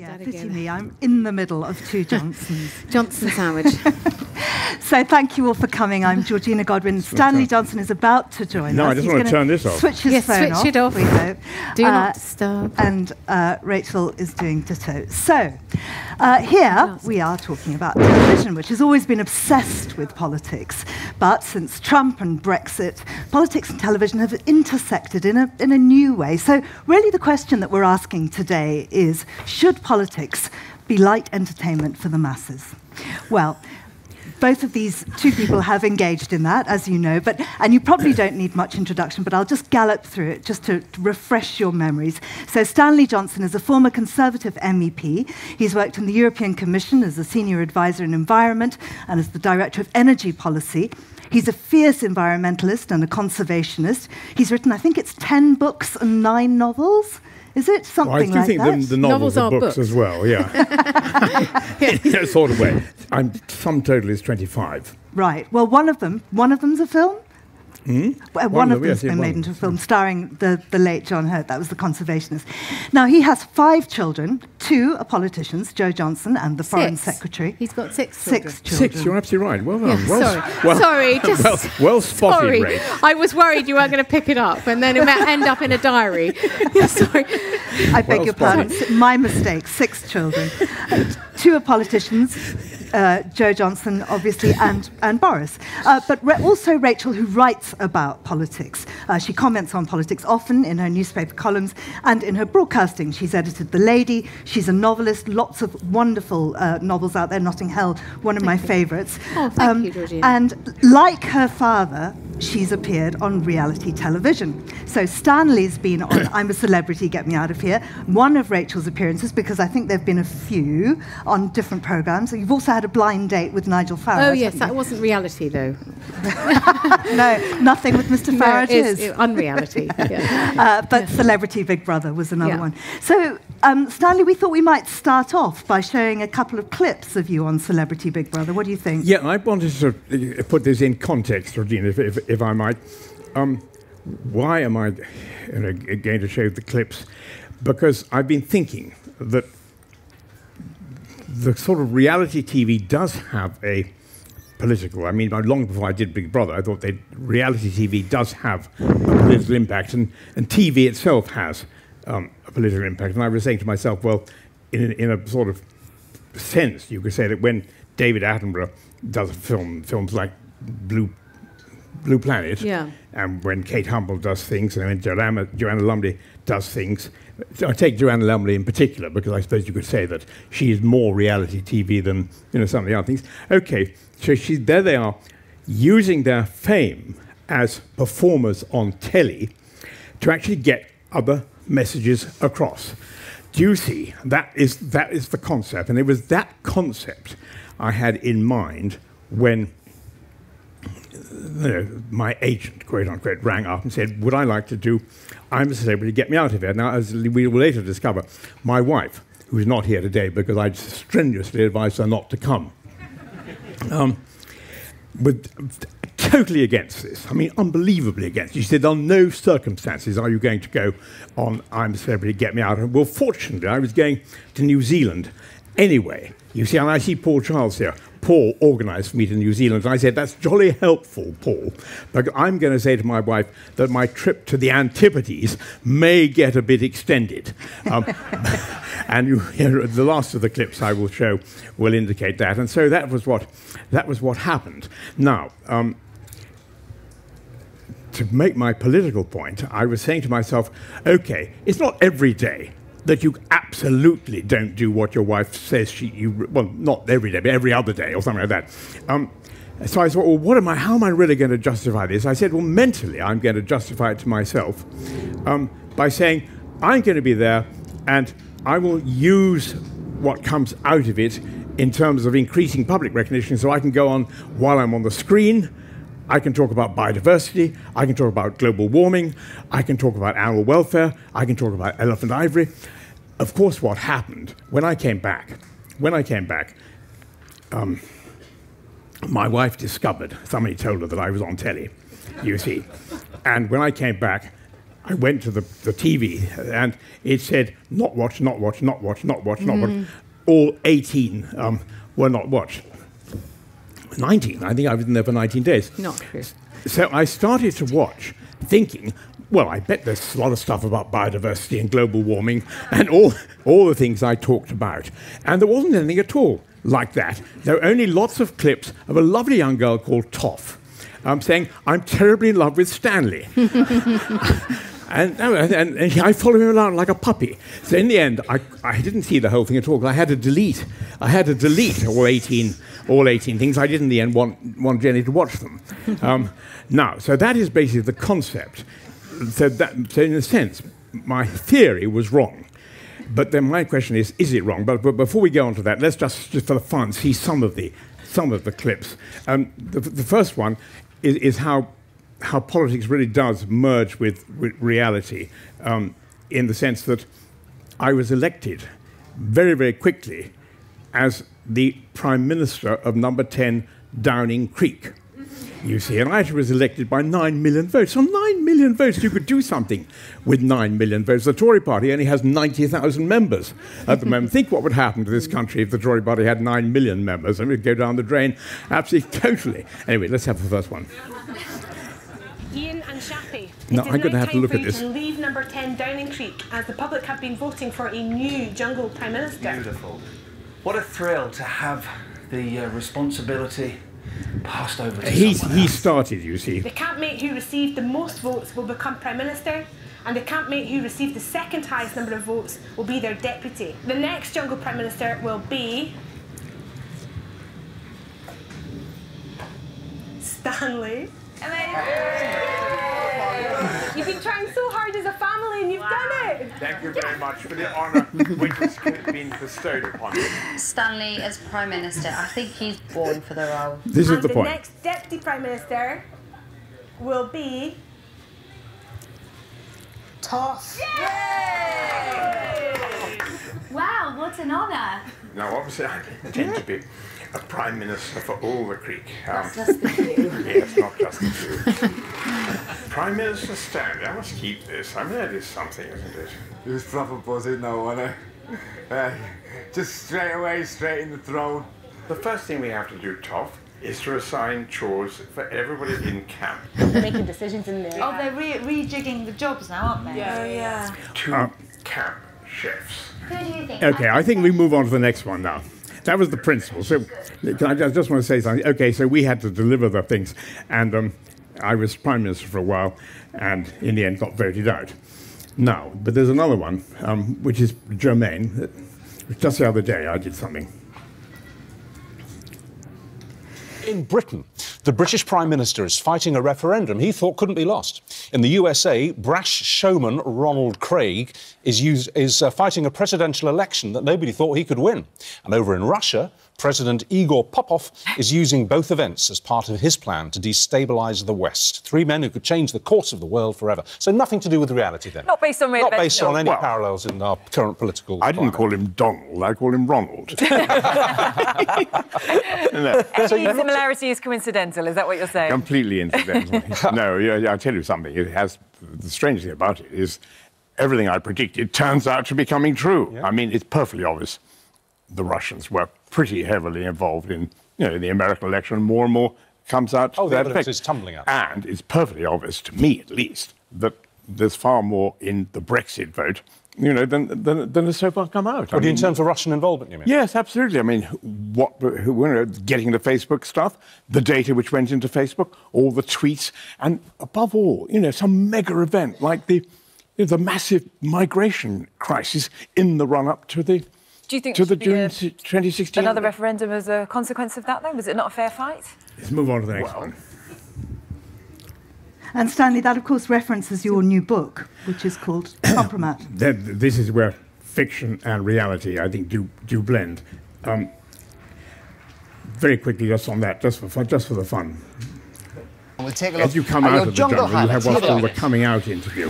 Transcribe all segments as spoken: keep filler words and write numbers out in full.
Yeah, pity me, I'm in the middle of two Johnsons. Johnson sandwich. So thank you all for coming. I'm Georgina Godwin. Stanley Johnson is about to join no, us. No, I just He's want to turn this off. Switch his yes, phone switch off. It off. We hope. Do uh, not disturb. And uh, Rachel is doing ditto. So uh, here we are talking about television, which has always been obsessed with politics. But since Trump and Brexit, politics and television have intersected in a, in a new way. So really the question that we're asking today is, should politics be light entertainment for the masses? Well, both of these two people have engaged in that, as you know, but, and you probably don't need much introduction, but I'll just gallop through it just to refresh your memories. So Stanley Johnson is a former Conservative M E P. He's worked in the European Commission as a senior advisor in environment and as the director of energy policy. He's a fierce environmentalist and a conservationist. He's written, I think it's ten books and nine novels. Is it something like that? Well, I do like think the, the novels, novels are books, books as well, yeah. In a sort of way. I'm, sum total is twenty-five. Right. Well, one of them, one of them's a film? Hmm? Well, one, one of them's been made into a film starring the, the late John Hurt. That was the conservationist. Now, he has five children. Two are politicians, Joe Johnson and the six. Foreign Secretary. He's got six children. Six children. Six, you're absolutely right. Well done. Yes, well, sorry. Well, sorry, just well, well spotted, sorry. Ray. I was worried you weren't going to pick it up and then it might end up in a diary. Yeah, sorry. I well beg your spotted. pardon. My mistake. Six children. Uh, two are politicians. Uh, Joe Johnson, obviously, and, and Boris. Uh, but re also Rachel, who writes about politics. Uh, she comments on politics often in her newspaper columns and in her broadcasting. She's edited The Lady. She's a novelist. Lots of wonderful uh, novels out there. Notting Hill, one of thank my you. favourites. Oh, thank um, you, Georgina. And like her father, she's appeared on reality television. So Stanley's been on I'm a Celebrity, Get Me Out of Here. One of Rachel's appearances, because I think there have been a few on different programmes. You've also had a blind date with Nigel Farage. Oh yes, that wasn't reality though. No, nothing with Mister Farage no, is. It's unreality. Yeah. Uh, but yeah. Celebrity Big Brother was another yeah. one. So um, Stanley, we thought we might start off by showing a couple of clips of you on Celebrity Big Brother. What do you think? Yeah, I wanted to put this in context, Georgina, if, if, if I might. Um, why am I you know, going to show the clips? Because I've been thinking that the sort of reality T V does have a political, I mean, long before I did Big Brother, I thought that reality T V does have a political impact, and, and T V itself has um, a political impact. And I was saying to myself, well, in, in a sort of sense, you could say that when David Attenborough does a film, films like Blue, Blue Planet, yeah. and when Kate Humble does things, and when Joanna, Joanna Lumley does things, I take Joanna Lumley in particular, because I suppose you could say that she is more reality T V than you know some of the other things. Okay, so she, there they are, using their fame as performers on telly to actually get other messages across. Do you see? That is, that is the concept, and it was that concept I had in mind when you know, my agent, quote unquote, rang up and said, would I like to do I'm a Celebrity, Get Me Out of Here. Now, as we will later discover, my wife, who is not here today because I strenuously advised her not to come, um, was totally against this. I mean, unbelievably against it. She said, on no circumstances are you going to go on I'm a Celebrity, Get Me Out of Here. Well, fortunately, I was going to New Zealand anyway. You see, and I see Paul Charles here. Paul organised for me to New Zealand, and I said, that's jolly helpful, Paul, but I'm going to say to my wife that my trip to the Antipodes may get a bit extended. Um, and you, you know, the last of the clips I will show will indicate that. And so that was what, that was what happened. Now, um, to make my political point, I was saying to myself, okay, it's not every day that you absolutely don't do what your wife says she, you, well, not every day, but every other day or something like that. Um, so I thought, well, what am I, how am I really going to justify this? I said, well, mentally, I'm going to justify it to myself um, by saying, I'm going to be there and I will use what comes out of it in terms of increasing public recognition, so I can go on while I'm on the screen. I can talk about biodiversity, I can talk about global warming, I can talk about animal welfare, I can talk about elephant ivory. Of course, what happened, when I came back, when I came back, um, my wife discovered, somebody told her that I was on telly, you see. And when I came back, I went to the, the T V and it said, not watched, not watched, not watched, not watched, not watched. Mm. All eighteen um, were not watched. nineteen, I think I was in there for nineteen days. Not true. So I started to watch, thinking, well, I bet there's a lot of stuff about biodiversity and global warming and all, all the things I talked about. And there wasn't anything at all like that. There were only lots of clips of a lovely young girl called Toff um, saying, I'm terribly in love with Stanley. And, and, and I followed him around like a puppy. So in the end, I, I didn't see the whole thing at all, because I had to delete. I had to delete all eighteen, all eighteen things. I did in the end want, want Jenny to watch them. Um, now, so that is basically the concept. So, that, so in a sense, my theory was wrong. But then my question is, is it wrong? But, but before we go on to that, let's just, just for the fun, see some of the, some of the clips. Um, the, the first one is, is how... how politics really does merge with re reality um, in the sense that I was elected very, very quickly as the Prime Minister of number ten Downing Creek, you see. And I was elected by nine million votes. On nine million votes, you could do something with nine million votes. The Tory party only has ninety thousand members at the moment. Think what would happen to this country if the Tory party had nine million members. I mean, it would go down the drain absolutely, totally. Anyway, let's have the first one. Ian and Shappy. No, I'm going to have to look at this. Leave number ten Downing Creek, as the public have been voting for a new jungle Prime Minister. Beautiful. What a thrill to have the uh, responsibility passed over to He's, someone else. He started, you see. The campmate who received the most votes will become Prime Minister, and the campmate who received the second highest number of votes will be their deputy. The next jungle Prime Minister will be... Stanley. And then you've been trying so hard as a family and you've wow. done it. Thank you very much for the honour which has been bestowed upon you. Stanley as Prime Minister, I think he's born for the role. This and is the, the point. The next Deputy Prime Minister will be Toff. Yay! Wow, what an honour. Now obviously I intend to be a Prime Minister for all the Creek. Um, not just the Creek. Yes, not just the Creek. Prime Minister Stanley, I must keep this. I mean, that is something, isn't it? It was proper buzzing, though, wasn't it? Uh, just straight away, straight in the throne. The first thing we have to do, Toff, is to assign chores for everybody in camp. Making decisions in there. Oh, they're re rejigging the jobs now, aren't they? Yeah, yeah. To um, camp chefs. Who do you think? OK, I think we move on to the next one now. That was the principle. So can I just, just want to say something. OK, so we had to deliver the things. And um, I was Prime Minister for a while, and in the end got voted out. Now, but there's another one, um, which is germane. Just the other day, I did something. In Britain, the British Prime Minister is fighting a referendum he thought couldn't be lost. In the U S A, brash showman Ronald Craig is, used, is uh, fighting a presidential election that nobody thought he could win. And over in Russia, President Igor Popov is using both events as part of his plan to destabilise the West. Three men who could change the course of the world forever. So nothing to do with reality, then. Not based on reality. Not based on any well, parallels in our current political I didn't climate. Call him Donald, I call him Ronald. No. Any similarity is coincidental, is that what you're saying? Completely incidental. No, I'll tell you something. It has... The strange thing about it is everything I predicted turns out to be coming true. Yeah. I mean, it's perfectly obvious. The Russians were pretty heavily involved in, you know, in the American election. More and more comes out to oh, that effect. Is tumbling up. And it's perfectly obvious, to me at least, that there's far more in the Brexit vote, you know, than, than, than has so far come out. Well, I mean, in terms of Russian involvement, you mean? Yes, absolutely. I mean, what, who, you know, getting the Facebook stuff, the data which went into Facebook, all the tweets, and above all, you know, some mega event like the, you know, the massive migration crisis in the run-up to the... Do you think to the June twenty sixteen another referendum as a consequence of that, though? Was it not a fair fight? Let's move on to the next well. one. And Stanley, that of course references your new book, which is called Compromat. This is where fiction and reality, I think, do do blend. Um, very quickly, just on that, just for fun, just for the fun. We'll take a look. As you come out of the jungle, you have what's called the coming out interview.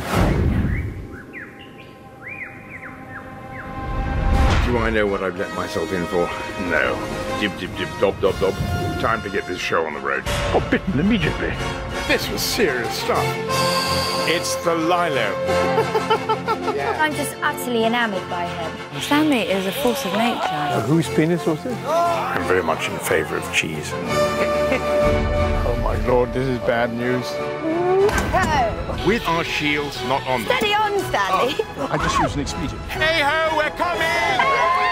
Do I know what I've let myself in for? No. Dib, dib, dib, dob, dob, dob. Time to get this show on the road. Got bitten immediately. This was serious stuff. It's the Lilo. Yeah. I'm just utterly enamoured by him. Stanley is a force of nature. Uh, whose penis was it? I'm very much in favour of cheese. Oh my lord, this is bad news. No. With our shields not on them. Steady on, Stanley. Oh. I just used an expletive. Hey ho, we're coming! Hey.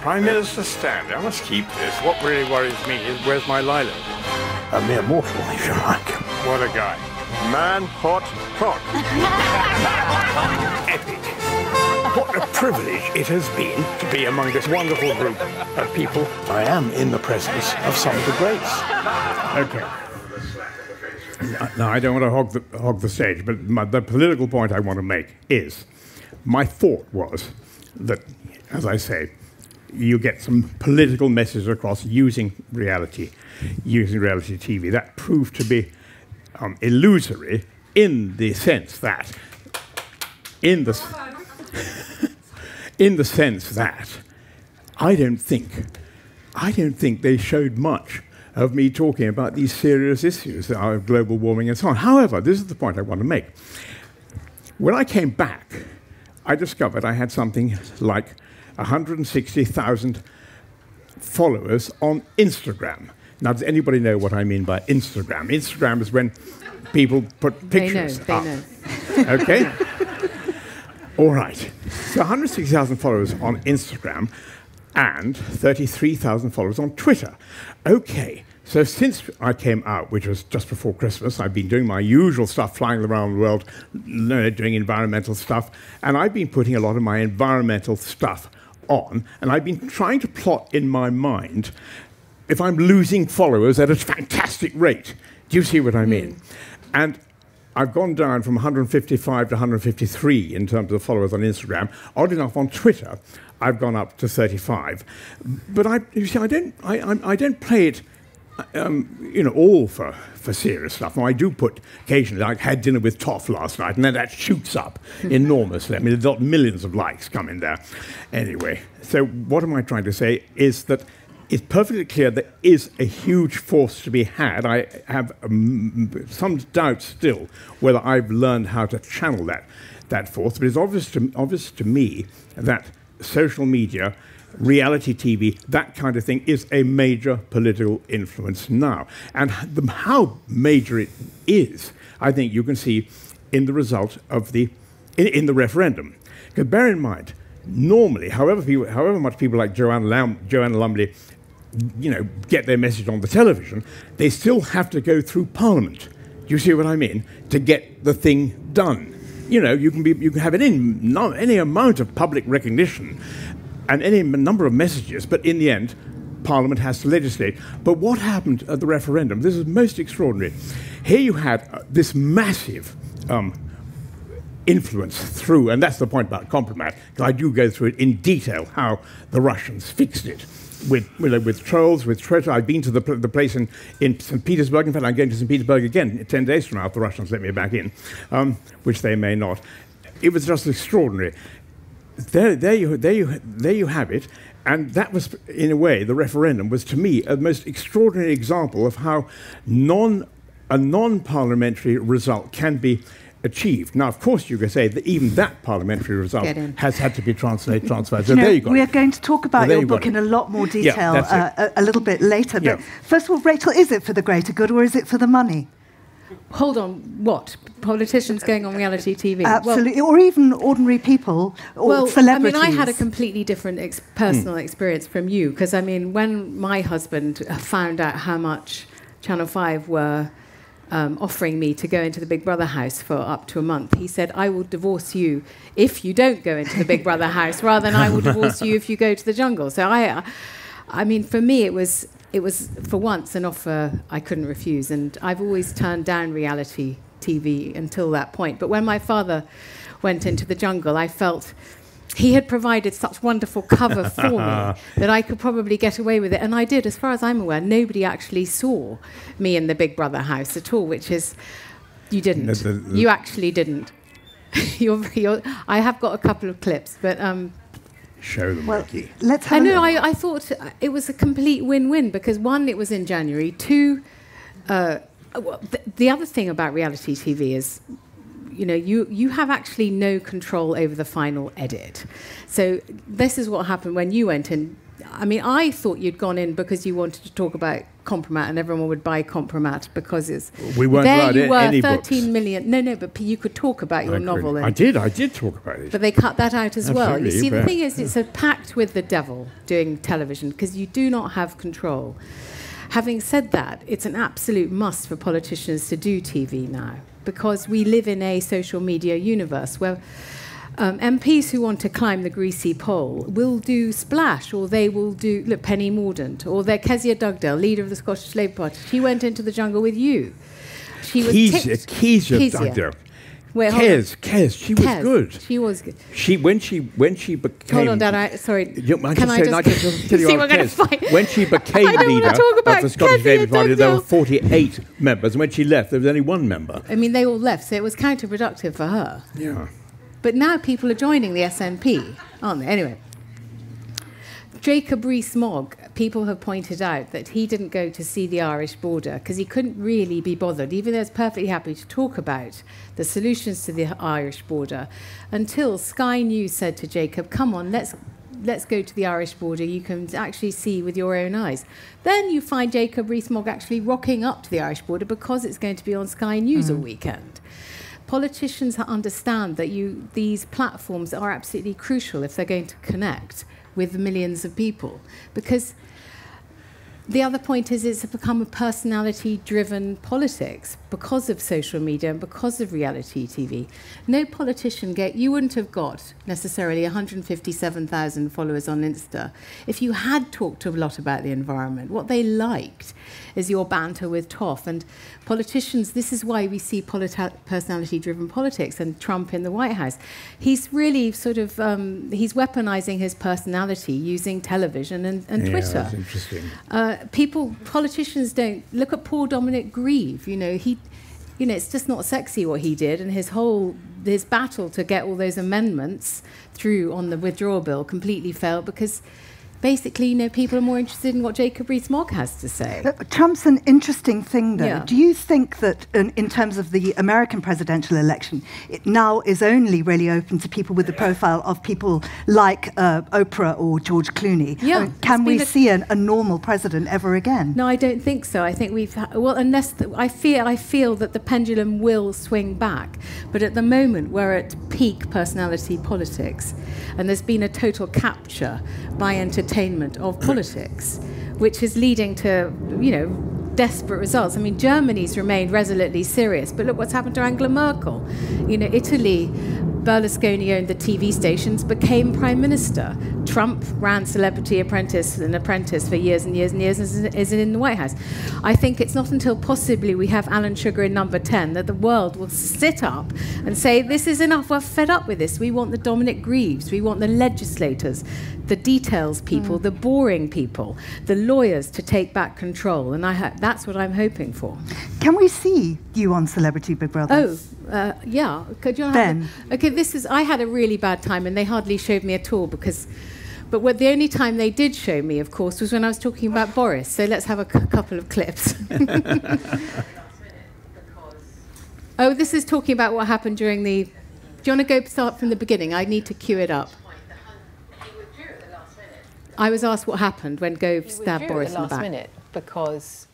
Prime Minister Stanley, I must keep this. What really worries me is where's my Lilo? A mere mortal, if you like. What a guy. Man, hot, hot. Epic. What a privilege it has been to be among this wonderful group of people. I am in the presence of some of the greats. OK. Now, I don't want to hog the, hog the stage, but my, the political point I want to make is, my thought was that, as I say, you get some political message across using reality, using reality T V. That proved to be um, illusory in the sense that, in the, in the sense that, I don't think, I don't think they showed much of me talking about these serious issues of global warming and so on. However, this is the point I want to make. When I came back, I discovered I had something like one hundred sixty thousand followers on Instagram. Now, does anybody know what I mean by Instagram? Instagram is when people put pictures they know, up. They know. Okay? All right. So one hundred sixty thousand followers on Instagram and thirty-three thousand followers on Twitter. Okay. So since I came out, which was just before Christmas, I've been doing my usual stuff, flying around the world, doing environmental stuff, and I've been putting a lot of my environmental stuff on, and I've been trying to plot in my mind if I'm losing followers at a fantastic rate. Do you see what I mean? Mm. And I've gone down from one hundred fifty-five to one hundred fifty-three in terms of followers on Instagram. Odd enough, on Twitter, I've gone up to thirty-five. But I, you see, I don't, I, I, I don't play it, um, you know, all for for serious stuff. Now, I do put occasionally. I had dinner with Toff last night, and then that shoots up enormously. I mean, there's not millions of likes come in there. Anyway, so what am I trying to say is that it's perfectly clear there is a huge force to be had. I have um, some doubt still whether I've learned how to channel that that force, but it's obvious to, obvious to me that social media, reality T V, that kind of thing is a major political influence now. And the, how major it is, I think you can see in the result of the, in, in the referendum. Because bear in mind, normally, however, people, however much people like Joanna, Lum, Joanna Lumley, you know, get their message on the television, they still have to go through Parliament. Do you see what I mean? To get the thing done. You know, you can, be, you can have an in, no, any amount of public recognition and any number of messages, but in the end, Parliament has to legislate. But what happened at the referendum? This is most extraordinary. Here you had uh, this massive um, influence through, and that's the point about Compromat, because I do go through it in detail, how the Russians fixed it with, you know, with trolls, with treasure. I've been to the, pl the place in, in Saint Petersburg. In fact, I'm going to Saint Petersburg again ten days from now if the Russians let me back in, um, which they may not. It was just extraordinary. There, there, you, there, you, there you have it, and that was, in a way, the referendum was, to me, a most extraordinary example of how non, a non-parliamentary result can be achieved. Now, of course, you could say that even that parliamentary result has had to be translated, transferred. So you know, there you go. We are going to talk about so your book in a lot more detail yeah, uh, a, a little bit later. But yeah. First of all, Rachel, is it for the greater good or is it for the money? Hold on, what? Politicians going on reality T V? Absolutely, well, or even ordinary people, or well, celebrities. I mean, I had a completely different ex personal mm. experience from you, because, I mean, when my husband found out how much Channel five were um, offering me to go into the Big Brother house for up to a month, he said, I will divorce you if you don't go into the Big Brother house, rather than I will divorce you if you go to the jungle. So, I, I mean, for me, it was... It was, for once, an offer I couldn't refuse, and I've always turned down reality T V until that point. But when my father went into the jungle, I felt he had provided such wonderful cover for me that I could probably get away with it. And I did. As far as I'm aware, nobody actually saw me in the Big Brother house at all, which is, you didn't. You actually didn't. you're, you're, I have got a couple of clips, but... Um, Show them, well, Ricky. Let's have I know, I, I thought it was a complete win-win because, one, it was in January. Two, uh, Well, th the other thing about reality T V is, you know, you, you have actually no control over the final edit. So this is what happened when you went in. I mean, I thought you'd gone in because you wanted to talk about Compromat, and everyone would buy Compromat because it's... We weren't allowed any books. There you were, thirteen million... No, no, but you could talk about your novel. I did, I did talk about it. But they cut that out as well. You see, the thing is, it's a pact with the devil doing television because you do not have control. Having said that, it's an absolute must for politicians to do T V now because we live in a social media universe where... Um, M Ps who want to climb the greasy pole will do Splash, or they will do, look, Penny Mordaunt, or they're Kezia Dugdale, leader of the Scottish Labour Party. She went into the jungle with you. She was Kezia, Kezia Dugdale. Wait, Kez, Kez, she Kez. was good. She was good. She when she when she became. Hold on, Dad. I, sorry. Can I just, I say, just, I just tell you see, we're going to fight. When she became leader of the Scottish Labour Party, there were forty-eight members, and when she left, there was only one member. I mean, they all left, so it was counterproductive for her. Yeah. But now people are joining the S N P, aren't they? Anyway, Jacob Rees-Mogg, people have pointed out that he didn't go to see the Irish border because he couldn't really be bothered, even though he was perfectly happy to talk about the solutions to the Irish border, until Sky News said to Jacob, come on, let's, let's go to the Irish border. You can actually see with your own eyes. Then you find Jacob Rees-Mogg actually rocking up to the Irish border because it's going to be on Sky News mm. all weekend. Politicians understand that you, these platforms are absolutely crucial if they're going to connect with millions of people. Because the other point is it's become a personality-driven politics because of social media and because of reality T V. No politician, get, you wouldn't have got necessarily one hundred fifty-seven thousand followers on Insta if you had talked a lot about the environment. What they liked is your banter with Toff. And politicians, this is why we see politi personality-driven politics and Trump in the White House. He's really sort of, um, he's weaponizing his personality using television and, and yeah, Twitter. That's interesting. Uh, people, politicians don't, look at poor Dominic Grieve, you know, he, you know, it's just not sexy what he did, and his whole, his battle to get all those amendments through on the withdrawal bill completely failed because basically, you know, people are more interested in what Jacob Rees-Mogg has to say. Uh, Trump's an interesting thing, though. Yeah. Do you think that, in, in terms of the American presidential election, it now is only really open to people with the profile of people like uh, Oprah or George Clooney? Yeah. I mean, can we see an, a normal president ever again? No, I don't think so. I think we've... Well, unless... The, I, feel, I feel that the pendulum will swing back. But at the moment, we're at peak personality politics. And there's been a total capture by entertainment of politics, which is leading to, you know, desperate results. I mean, Germany's remained resolutely serious, but look what's happened to Angela Merkel. You know, Italy, Berlusconi owned the T V stations, became prime minister. Trump ran Celebrity Apprentice and Apprentice for years and years and years and is in the White House. I think it's not until possibly we have Alan Sugar in number ten that the world will sit up and say, this is enough, we're fed up with this. We want the Dominic Grieves, we want the legislators, the details people, mm. the boring people, the lawyers to take back control. And I that's what I'm hoping for. Can we see you on Celebrity Big Brother? Oh, uh, yeah. Could you Ben. Have okay, this is, I had a really bad time and they hardly showed me at all because... But what the only time they did show me, of course, was when I was talking about Boris. So let's have a c couple of clips. Oh, this is talking about what happened during the... Do you want to go start from the beginning? I need to cue it up. I was asked what happened when Gove stabbed Boris in the back. At the last minute because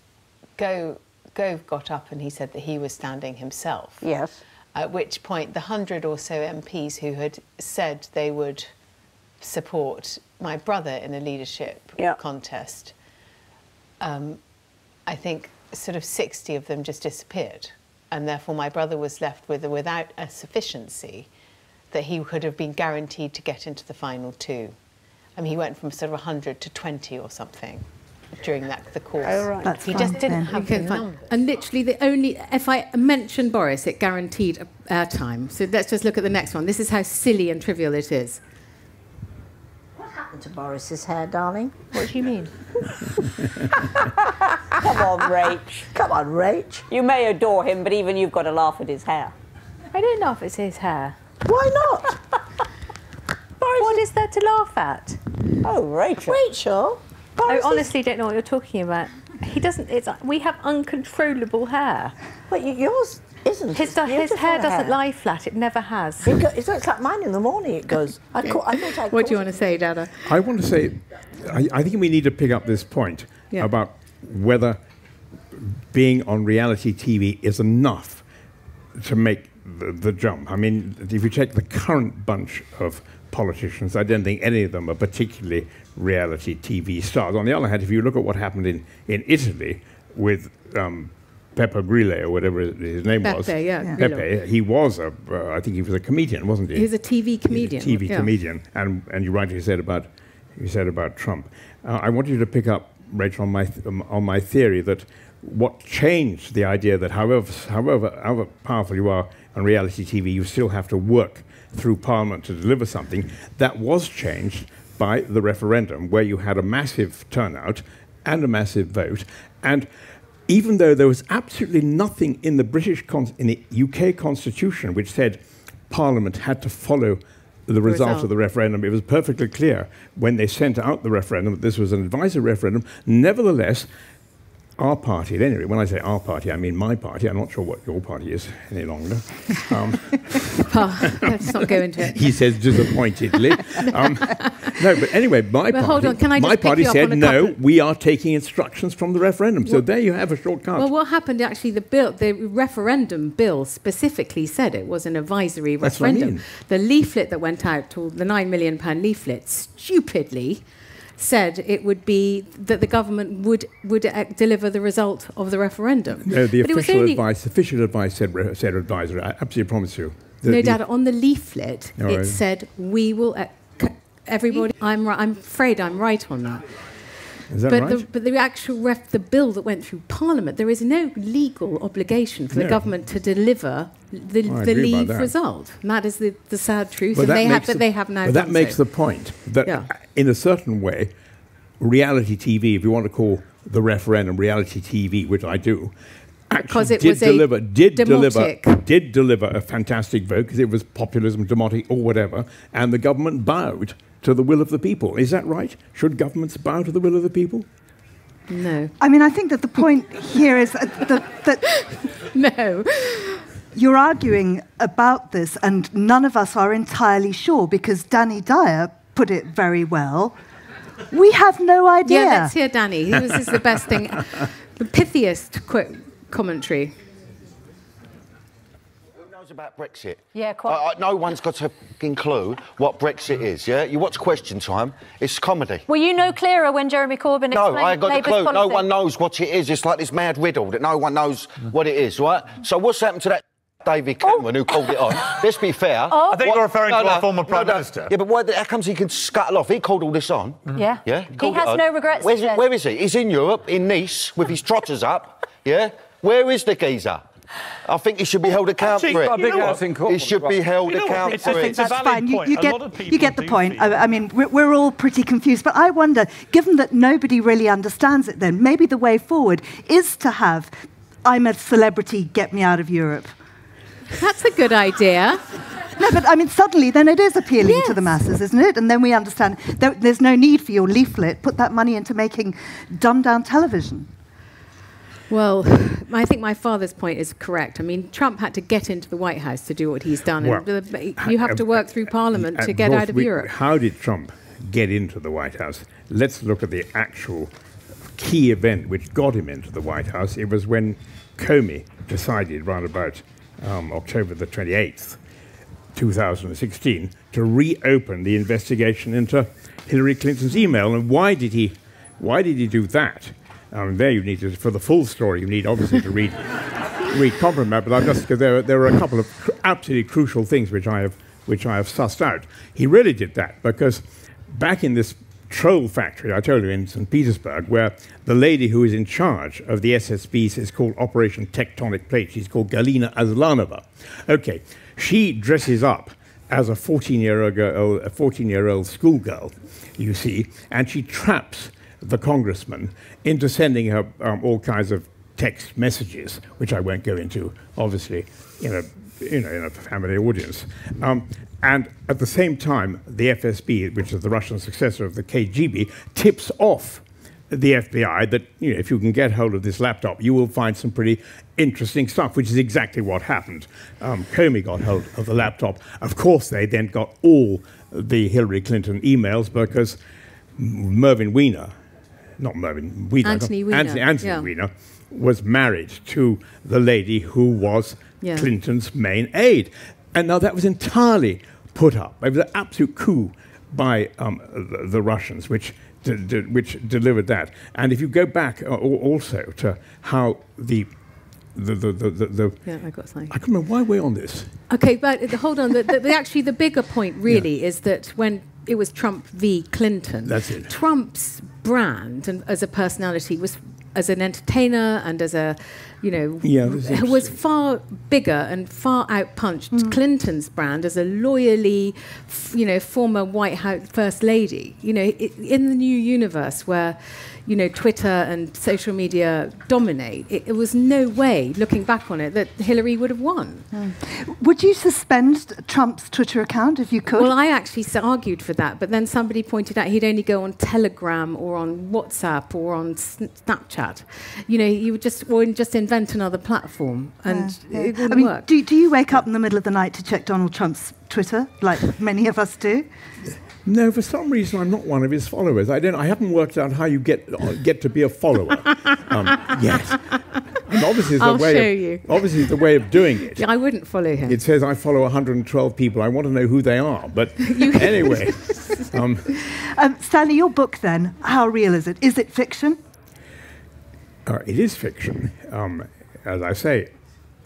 Gove, Gove got up and he said that he was standing himself. Yes. At which point the hundred or so M Ps who had said they would support my brother in a leadership yep. contest, um, I think sort of sixty of them just disappeared, and therefore my brother was left with without a sufficiency that he could have been guaranteed to get into the final two. I mean, he went from sort of one hundred to twenty or something during that the course. Oh, right. That's he fine, just didn't then. have the numbers. And literally the only... If I mentioned Boris, it guaranteed airtime. So let's just look at the next one. This is how silly and trivial it is. To Boris's hair, darling. What do you mean? Come on, Rach. Come on, Rach. You may adore him, but even you've got to laugh at his hair. I don't laugh at his hair. Why not? Boris, what is there to laugh at? Oh, Rachel. Rachel? Boris I honestly is... don't know what you're talking about. He doesn't. It's we have uncontrollable hair. Well, yours isn't. His, his hair, hair doesn't lie flat. It never has. It, go, it looks like mine in the morning. It goes. I call, I thought I what do you want to say, Dada? I want to say, I, I think we need to pick up this point yeah. about whether being on reality T V is enough to make the, the jump. I mean, if you take the current bunch of politicians, I don't think any of them are particularly reality T V stars. On the other hand, if you look at what happened in, in Italy with um, Beppe Grillo, or whatever his name Beppe, was. Yeah, yeah. Beppe, he was a, uh, I think he was a comedian, wasn't he? He was a T V comedian. He was a T V yeah. comedian, and, and you rightly said about, you said about Trump. Uh, I want you to pick up, Rachel, on my, th um, on my theory that what changed the idea that however, however, however powerful you are on reality T V, you still have to work through Parliament to deliver something, that was changed by the referendum, where you had a massive turnout and a massive vote. And even though there was absolutely nothing in the British con in the U K Constitution which said Parliament had to follow the result, result of the referendum, it was perfectly clear when they sent out the referendum that this was an advisory referendum. Nevertheless, our party, at any rate, when I say our party, I mean my party. I'm not sure what your party is any longer. Um, oh, let's not go into it. He says disappointedly. um, no, but anyway, my but party, hold on. Can I just my party said, no, we are taking instructions from the referendum. What? So there you have a shortcut. Well, what happened actually, the bill, the referendum bill specifically said it was an advisory That's referendum. I mean. The leaflet that went out, to the nine million pound leaflet, stupidly said it would be that the government would would deliver the result of the referendum. No, the but official advice, official advice said said advisory. I absolutely promise you. The, no, Dad, on the leaflet no, it I, said we will. Uh, everybody, I'm right. I'm afraid I'm right on that. Is that but right? The, but the actual ref, the bill that went through Parliament, there is no legal obligation for no. the government to deliver the, well, the leave result. And that is the, the sad truth. Well, that, they have, the, that they have now. Well, that makes so. the point that, yeah. in a certain way, reality T V, if you want to call the referendum reality T V, which I do, because it did was deliver, a did demotic. deliver, did deliver a fantastic vote because it was populism, demotic, or whatever, and the government bowed to the will of the people. Is that right? Should governments bow to the will of the people? No. I mean, I think that the point here is that, that, that no. You're arguing about this, and none of us are entirely sure because Danny Dyer put it very well. We have no idea. Yeah, let's hear Danny. This is the best thing, the pithiest quote. Commentary. Who knows about Brexit? Yeah, quite. Uh, no one's got a fucking clue what Brexit is, yeah? You watch Question Time, it's comedy. Well, you know clearer when Jeremy Corbyn no, explained Labour's policy. No, I ain't got a clue. No one knows what it is. It's like this mad riddle that no one knows what it is, right? So what's happened to that David Cameron oh. who called it on? Let's be fair. Oh. I think what, you're referring no, to no, our former no, Prime no. Minister. Yeah, but why, how comes he can scuttle off? He called all this on. Mm. Yeah. yeah. He, he has no regrets. Where's, where is he? He's in Europe, in Nice, with his trotters up, yeah? Where is the geezer? I think he should be held accountable for it. You know he should be held you know accountable for it. That's fine. You, you, get, you get the point. I, I mean, we're, we're all pretty confused. But I wonder, given that nobody really understands it then, maybe the way forward is to have I'm a Celebrity, Get Me Out of Europe. That's a good idea. No, but I mean, suddenly then it is appealing yes. to the masses, isn't it? And then we understand there, there's no need for your leaflet. Put that money into making dumbed-down television. Well, I think my father's point is correct. I mean, Trump had to get into the White House to do what he's done. Well, and you have to work through Parliament to get out of we, Europe. How did Trump get into the White House? Let's look at the actual key event which got him into the White House. It was when Comey decided, round about um, October the twenty-eighth, two thousand sixteen, to reopen the investigation into Hillary Clinton's email. And why did he, why did he do that? Um, there you need to, for the full story, you need obviously to read, read Compromat, but I'll just, because there, there are a couple of cr absolutely crucial things which I, have, which I have sussed out. He really did that because back in this troll factory, I told you, in Saint Petersburg, where the lady who is in charge of the S S Bs is called Operation Tectonic Plate, she's called Galina Aslanova. Okay, she dresses up as a fourteen-year-old schoolgirl, you see, and she traps the congressman into sending her um, all kinds of text messages, which I won't go into, obviously, in a you know in a family audience. Um, and at the same time, the F S B, which is the Russian successor of the K G B, tips off the F B I that, you know, if you can get hold of this laptop, you will find some pretty interesting stuff, which is exactly what happened. Um, Comey got hold of the laptop. Of course, they then got all the Hillary Clinton emails because Mervyn Weiner, not Mervyn, Weiner, Anthony Weiner, Anthony, Anthony yeah. Weiner was married to the lady who was yeah. Clinton's main aide. And now that was entirely put up. It was an absolute coup by um, the, the Russians, which... which delivered that. And if you go back uh, also to how the the the the, the yeah, I got something. I can't remember why we're on this. Okay, but hold on. the, the, the, actually, the bigger point really yeah. is that when it was Trump v. Clinton, that's it. Trump's brand and as a personality was as an entertainer and as a, you know, yeah, was far bigger and far outpunched mm. Clinton's brand as a loyally, f you know, former White House First Lady. You know, it, in the new universe where, you know, Twitter and social media dominate, it, it was no way, looking back on it, that Hillary would have won. Mm. Would you suspend Trump's Twitter account if you could? Well, I actually argued for that, but then somebody pointed out he'd only go on Telegram or on WhatsApp or on Snapchat. You know, you would just or just invent another platform, and yeah, yeah. it wouldn't I mean, work. Do, do you wake up in the middle of the night to check Donald Trump's Twitter, like many of us do? No, for some reason I'm not one of his followers. I don't. I haven't worked out how you get get to be a follower. um, yes, and obviously it's I'll a way. Show of, you. Obviously, it's the way of doing it. I wouldn't follow him. It says I follow one hundred and twelve people. I want to know who they are. But anyway, um, um, Stanley, your book then? How real is it? Is it fiction? Uh, it is fiction. Um, as I say,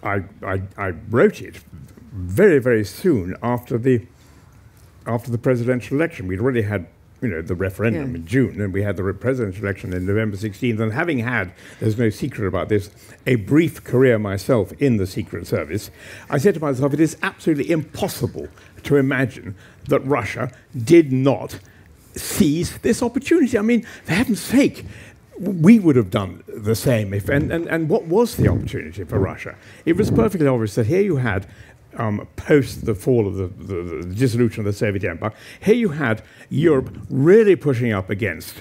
I, I, I wrote it very, very soon after the after the presidential election. We'd already had, you know, the referendum yeah. in June, and we had the presidential election in November sixteenth. And having had, there's no secret about this, a brief career myself in the Secret Service, I said to myself, it is absolutely impossible to imagine that Russia did not seize this opportunity. I mean, for heaven's sake. We would have done the same. If and, and, and what was the opportunity for Russia? It was perfectly obvious that here you had, um, post the fall of the, the, the dissolution of the Soviet Empire, here you had Europe really pushing up against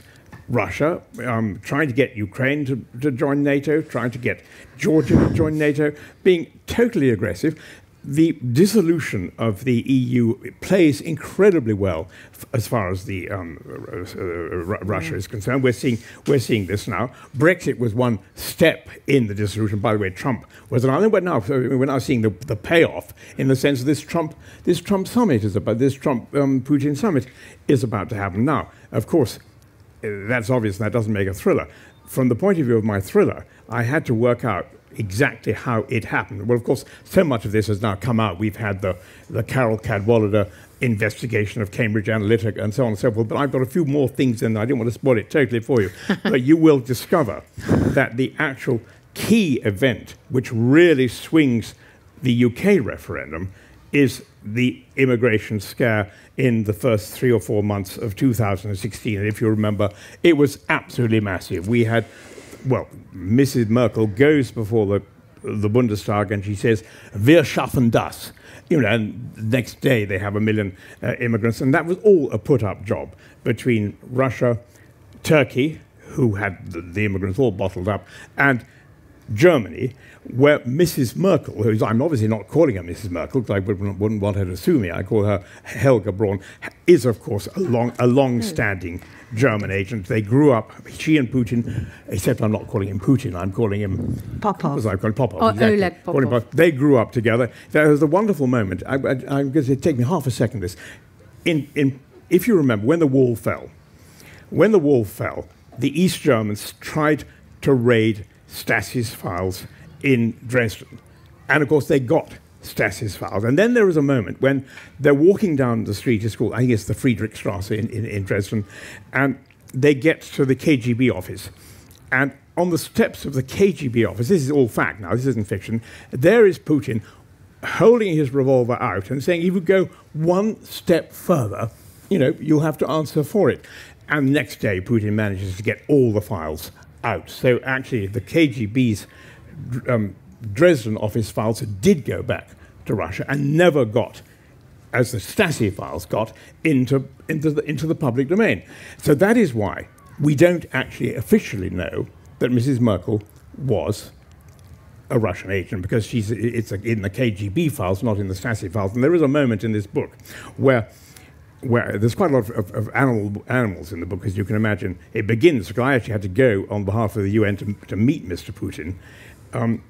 Russia, um, trying to get Ukraine to, to join NATO, trying to get Georgia to join NATO, being totally aggressive. The dissolution of the E U plays incredibly well f as far as the um, uh, r Russia is concerned. We're seeing we're seeing this now. Brexit was one step in the dissolution. By the way, Trump was an island. We're now so we're now seeing the, the payoff in the sense of this Trump this Trump summit is about this Trump um, Putin summit is about to happen now. Of course, that's obvious. That doesn't make a thriller. From the point of view of my thriller, I had to work out exactly how it happened. Well, of course, so much of this has now come out. We've had the, the Carol Cadwallader investigation of Cambridge Analytica and so on and so forth, but I've got a few more things in there. I didn't want to spoil it totally for you. But you will discover that the actual key event which really swings the U K referendum is the immigration scare in the first three or four months of two thousand sixteen. And if you remember, it was absolutely massive. We had... Well, Missus Merkel goes before the the Bundestag and she says, "Wir schaffen das." You know, and the next day they have a million uh, immigrants, and that was all a put-up job between Russia, Turkey, who had the, the immigrants all bottled up, and Germany, where Missus Merkel, who is, I'm obviously not calling her Missus Merkel because I wouldn't, wouldn't want her to sue me, I call her Helga Braun, is of course a long, a long-standing German agent. They grew up, she and Putin, except I'm not calling him Putin, I'm calling him... Popov. Was I calling Popov? Oh, exactly. Oleg Popov. They grew up together. There was a wonderful moment, I, I, I'm going to take me half a second this. In, in, if you remember, when the wall fell, when the wall fell, the East Germans tried to raid Stasi's files in Dresden. And of course they got Stasi's files. And then there was a moment when they're walking down the street, it's called, I think it's the Friedrichstrasse in, in, in Dresden, and they get to the K G B office. And on the steps of the K G B office, this is all fact now, this isn't fiction, there is Putin holding his revolver out and saying, if you go one step further, you know, you'll have to answer for it. And the next day Putin manages to get all the files out. So actually the K G B's um, Dresden office files did go back to Russia and never got, as the Stasi files got, into, into, the, into the public domain. So that is why we don't actually officially know that Missus Merkel was a Russian agent, because she's, it's in the K G B files, not in the Stasi files. And there is a moment in this book where Where there's quite a lot of, of animal, animals in the book, as you can imagine. It begins, because I actually had to go on behalf of the U N to, to meet Mister Putin um,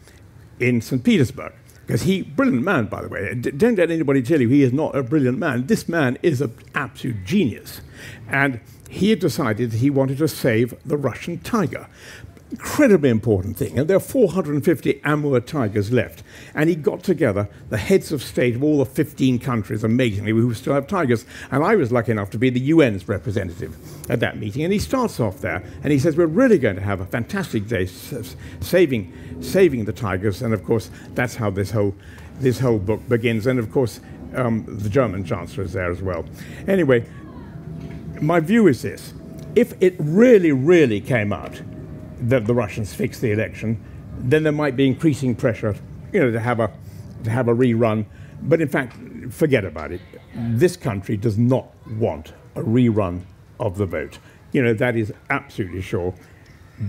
in Saint Petersburg. Because he, brilliant man, by the way. D don't let anybody tell you he is not a brilliant man. This man is an absolute genius. And he had decided he wanted to save the Russian tiger. Incredibly important thing. And there are four hundred fifty Amur tigers left. And he got together the heads of state of all the fifteen countries, amazingly, who still have tigers. And I was lucky enough to be the U N's representative at that meeting. And he starts off there, and he says, we're really going to have a fantastic day saving, saving the tigers. And, of course, that's how this whole, this whole book begins. And, of course, um, the German chancellor is there as well. Anyway, my view is this. If it really, really came out that the Russians fixed the election, then there might be increasing pressure, you know, to have a to have a rerun. But in fact, forget about it. This country does not want a rerun of the vote. You know, that is absolutely sure.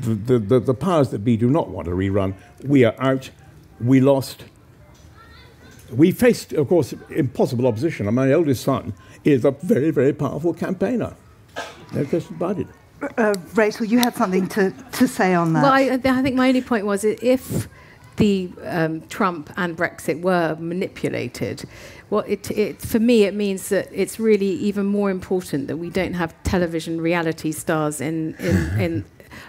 The the, the, the powers that be do not want a rerun. We are out. We lost. We faced, of course, impossible opposition. And my oldest son is a very, very powerful campaigner. No question about it. Uh, Rachel, you had something to, to say on that. Well, I, I think my only point was if the um, Trump and Brexit were manipulated, well, it, it, for me, it means that it's really even more important that we don't have television reality stars in, in, in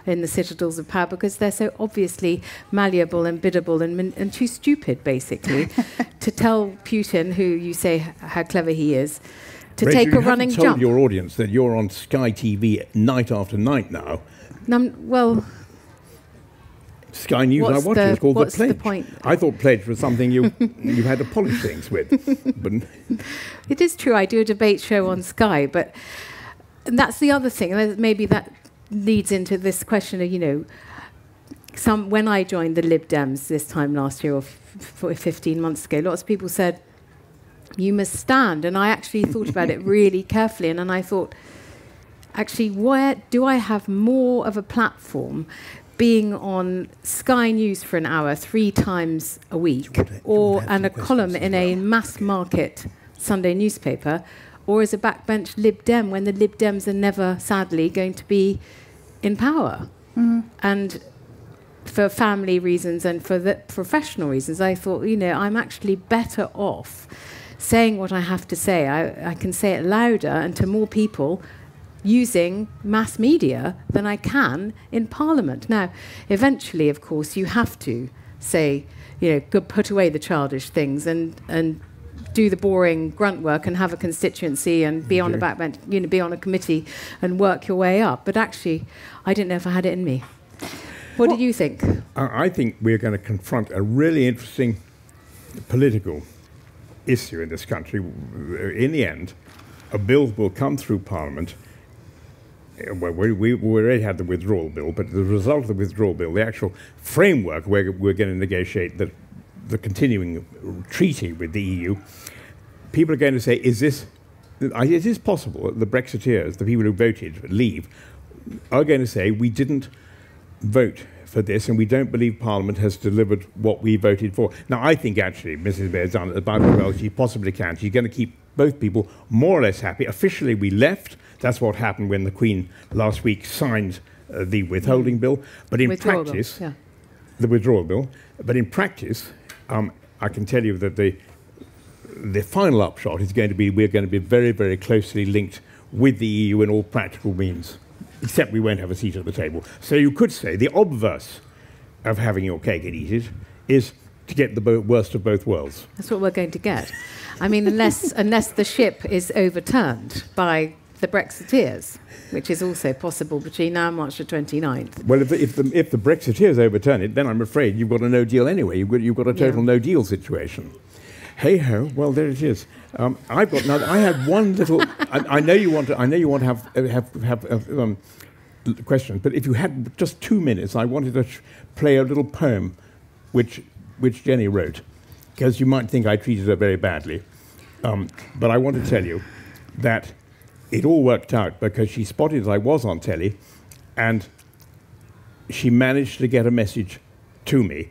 in the citadels of power, because they're so obviously malleable and biddable and, and too stupid, basically, to tell Putin, who you say how clever he is, to Rachel, take a running jump. You haven't told your audience that you're on Sky T V night after night now. Um, well... Sky News I watch is called The Pledge. The point? I thought Pledge was something you, you had to polish things with. But it is true, I do a debate show on Sky, but that's the other thing. Maybe that leads into this question of, you know, some, when I joined the Lib Dems this time last year or fifteen months ago, lots of people said, you must stand. And I actually thought about it really carefully. And then I thought, actually, where do I have more of a platform, being on Sky News for an hour three times a week, or and a column in a mass market Sunday newspaper, or as a backbench Lib Dem, when the Lib Dems are never, sadly, going to be in power? Mm-hmm. And for family reasons and for the professional reasons, I thought, you know, I'm actually better off saying what I have to say. I, I can say it louder and to more people using mass media than I can in Parliament. Now, eventually, of course, you have to say, you know, good, put away the childish things and, and do the boring grunt work and have a constituency and be on the backbench, you know, be on a committee and work your way up. But actually, I didn't know if I had it in me. What well, did you think? I think we're going to confront a really interesting political issue in this country. In the end, a bill will come through Parliament. Well, we, we already had the withdrawal bill, but the result of the withdrawal bill, the actual framework where we're going to negotiate the, the continuing treaty with the E U, people are going to say, is this, is this possible that the Brexiteers, the people who voted leave, are going to say, we didn't vote for this, and we don't believe Parliament has delivered what we voted for. Now, I think, actually, Missus May's done it as well as she possibly can. She's going to keep both people more or less happy. Officially, we left. That's what happened when the Queen last week signed uh, the withholding bill. But in withdrawal practice, bill, yeah. the withdrawal bill, but in practice, um, I can tell you that the, the final upshot is going to be we're going to be very, very closely linked with the E U in all practical means, except we won't have a seat at the table. So you could say the obverse of having your cake and eat it is to get the worst of both worlds. That's what we're going to get. I mean, unless, unless the ship is overturned by the Brexiteers, which is also possible between now and March the twenty-ninth. Well, if, if, the, if the Brexiteers overturn it, then I'm afraid you've got a no deal anyway. You've got, you've got a total yeah. no deal situation. Hey-ho, well, there it is. Um, I've got another, I had one little... I, I know you want to, I know you want to have, uh, have, have uh, um, questions, but if you had just two minutes, I wanted to play a little poem which, which Jenny wrote, because you might think I treated her very badly. Um, but I want to tell you that it all worked out because she spotted that I was on telly and she managed to get a message to me.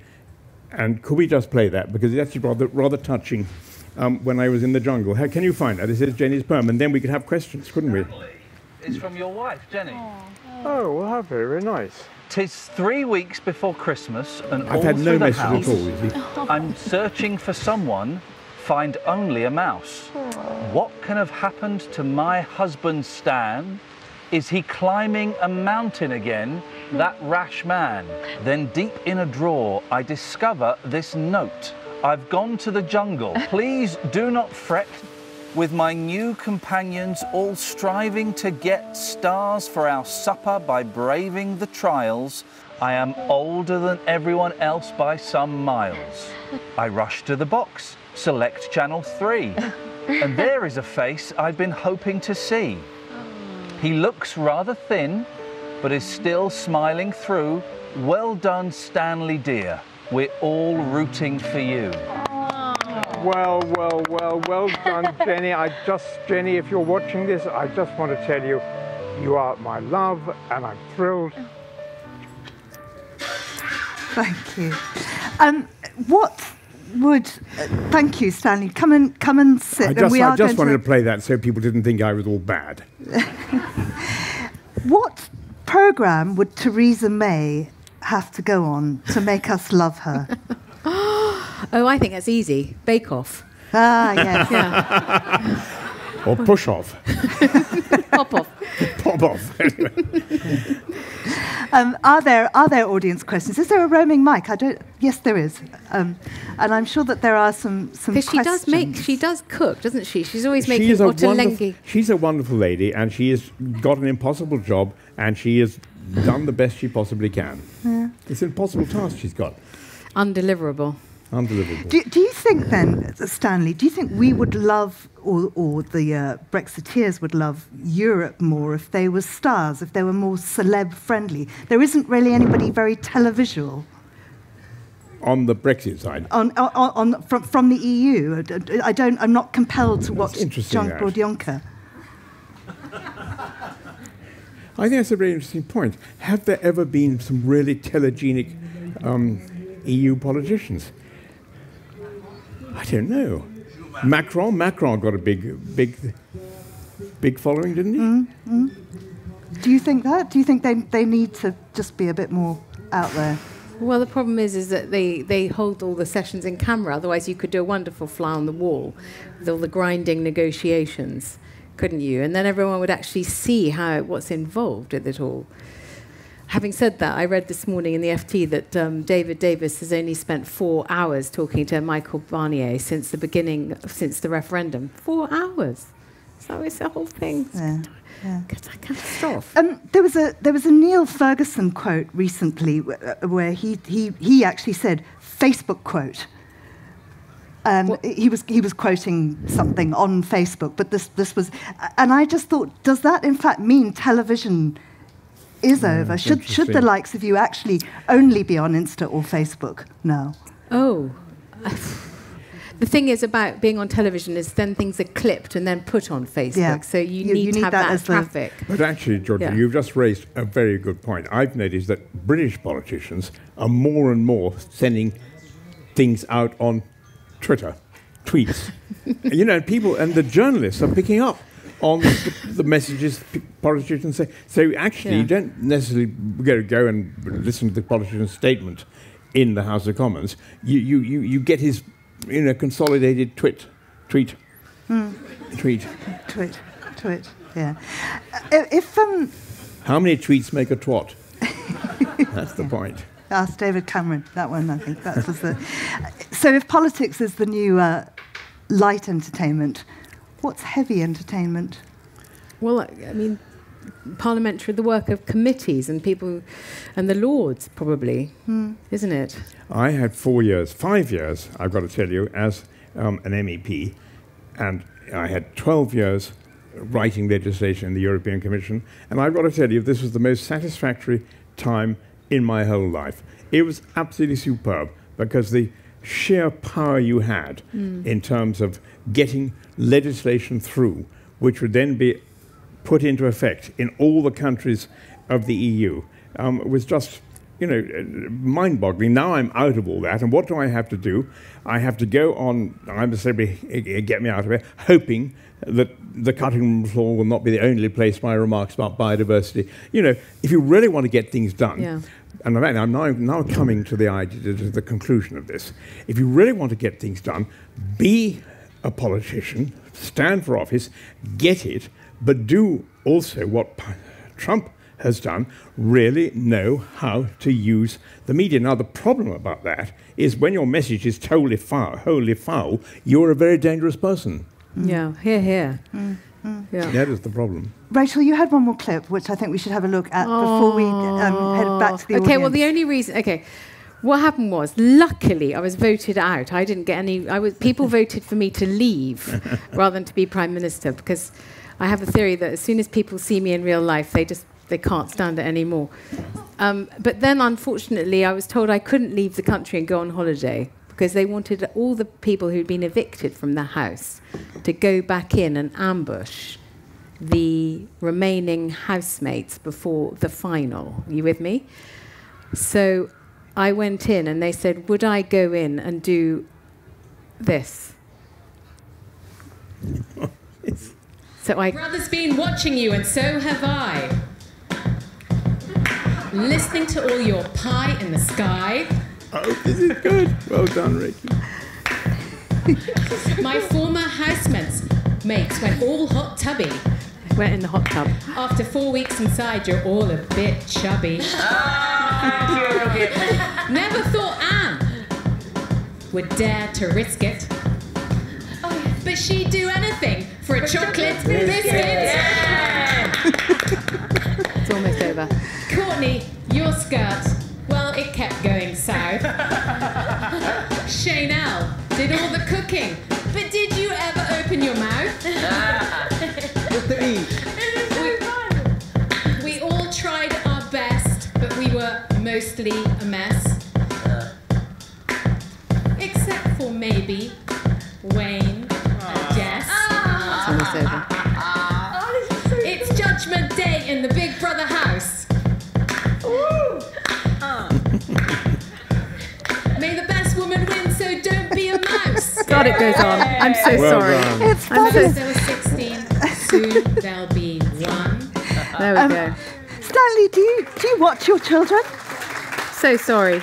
And could we just play that? Because it's actually rather, rather touching um, when I was in the jungle. How can you find her? This is Jenny's poem. And then we could have questions, couldn't we? It's from your wife, Jenny. Oh, oh well, how very nice. Tis three weeks before Christmas, and I've all had no message at all, is he? I'm searching for someone, find only a mouse. Oh. What can have happened to my husband, Stan? Is he climbing a mountain again, that rash man? Then deep in a drawer, I discover this note. I've gone to the jungle. Please do not fret. With my new companions, all striving to get stars for our supper by braving the trials, I am older than everyone else by some miles. I rush to the box, select channel three, and there is a face I'd been hoping to see. He looks rather thin, but is still smiling through. Well done, Stanley dear. We're all rooting for you. Well, well, well, well done, Jenny. I just, Jenny, if you're watching this, I just want to tell you, you are my love, and I'm thrilled. Thank you. Um, what would, uh, thank you, Stanley. Come and come and sit. I just, we I just wanted to... to play that so people didn't think I was all bad. What programme would Theresa May have to go on to make us love her? Oh, I think that's easy. Bake Off. Ah, yes. Yeah. Or Push Off. Pop Off. Pop Off. Anyway. um, are there are there audience questions? Is there a roaming mic? I don't. Yes, there is. Um, and I'm sure that there are some some questions. Because she does make, she does cook, doesn't she? She's always making she ottolenghi. She's a wonderful lady, and she has got an impossible job, and she has done the best she possibly can. Yeah. It's an impossible task she's got. Undeliverable. Unbelievable. Do, do you think then, Stanley, do you think we would love, or, or the uh, Brexiteers would love Europe more if they were stars, if they were more celeb-friendly? There isn't really anybody very televisual. On the Brexit side? On, on, on from, from the E U. I don't, I'm not compelled to watch Jean-Claude Juncker. I think that's a very interesting point. Have there ever been some really telegenic um, E U politicians? I don't know. Macron, Macron got a big, big, big following, didn't he? Mm, mm. Do you think that? Do you think they they need to just be a bit more out there? Well, the problem is, is that they, they hold all the sessions in camera. Otherwise, you could do a wonderful fly on the wall with all the grinding negotiations, couldn't you? And then everyone would actually see how what's involved with it all. Having said that, I read this morning in the F T that um, David Davis has only spent four hours talking to Michael Barnier since the beginning, since the referendum. Four hours. So it's the whole thing. Yeah, yeah. I can't stop. Um, there was a there was a Neil Ferguson quote recently where he he he actually said Facebook quote. And what? he was he was quoting something on Facebook, but this this was, and I just thought, does that in fact mean television is over? Yeah, should should the likes of you actually only be on Insta or Facebook now? Oh. The thing is about being on television is then things are clipped and then put on Facebook, yeah. So you, you need you to need have that, that as traffic. The... But actually, Georgina, yeah. You've just raised a very good point. I've noticed that British politicians are more and more sending things out on Twitter, tweets. You know, people and the journalists are picking up on the, the messages politicians say. So actually, yeah. You don't necessarily go, go and listen to the politician's statement in the House of Commons. You, you, you, you get his, you know, consolidated twit, tweet, mm. tweet. Tweet, tweet, yeah. Uh, if, um... How many tweets make a twat? That's the yeah. point. Ask David Cameron, that one, I think. That was the... So if politics is the new uh, light entertainment, what's heavy entertainment? Well, I mean, parliamentary, the work of committees and people and the Lords, probably, mm. isn't it? I had four years, five years, I've got to tell you, as um, an M E P, and I had twelve years writing legislation in the European Commission, and I've got to tell you, this was the most satisfactory time in my whole life. It was absolutely superb, because the sheer power you had mm. in terms of getting legislation through, which would then be put into effect in all the countries of the E U um, was just, you know, mind-boggling. Now I'm out of all that, and what do I have to do? I have to go on, I'm a Celebrity, Get Me Out of Here, hoping that the cutting room floor will not be the only place my remarks about biodiversity. You know, if you really want to get things done, yeah. and I'm now, now coming to the idea, to the conclusion of this, if you really want to get things done, be a politician, stand for office, get it, but do also what Trump has done, really know how to use the media. Now, the problem about that is when your message is totally foul, wholly foul, you're a very dangerous person. Mm. Yeah, hear, hear. Mm. Mm. Yeah. That is the problem. Rachel, you had one more clip, which I think we should have a look at oh. before we um, head back to the audience. Okay, well, the only reason... Okay. What happened was, luckily, I was voted out. I didn't get any... I was. People voted for me to leave rather than to be Prime Minister, because I have a theory that as soon as people see me in real life, they just... They can't stand it anymore. Um, but then, unfortunately, I was told I couldn't leave the country and go on holiday because they wanted all the people who'd been evicted from the house to go back in and ambush the remaining housemates before the final. Are you with me? So I went in and they said, would I go in and do this? So I... Brother's been watching you and so have I. Listening to all your pie in the sky. Oh, this is good. Well done, Rachel. My former housemates mates went all hot tubby. Went in the hot tub. After four weeks inside, you're all a bit chubby. Oh, thank you. Never thought Anne would dare to risk it. Oh, yes. But she'd do anything for a for chocolate, chocolate biscuit. biscuit. Yeah. It's almost over. Courtney, your skirt, well, it kept going south. Chanel did all the cooking, but did you ever open your mouth? With the E. It was so fun. We all tried our best, but we were mostly a mess. Uh. Except for maybe Wayne uh. and Jess. Uh. It's almost over. Oh, this is so it's good. Judgment Day in the Big Brother house. Ooh. Uh. May the best woman win, so don't be a mouse. God, it goes on. I'm so well sorry. Done. It's fabulous. There were sixteen. Soon there'll be one. There we um, go. Stanley, do you do you watch your children? So sorry.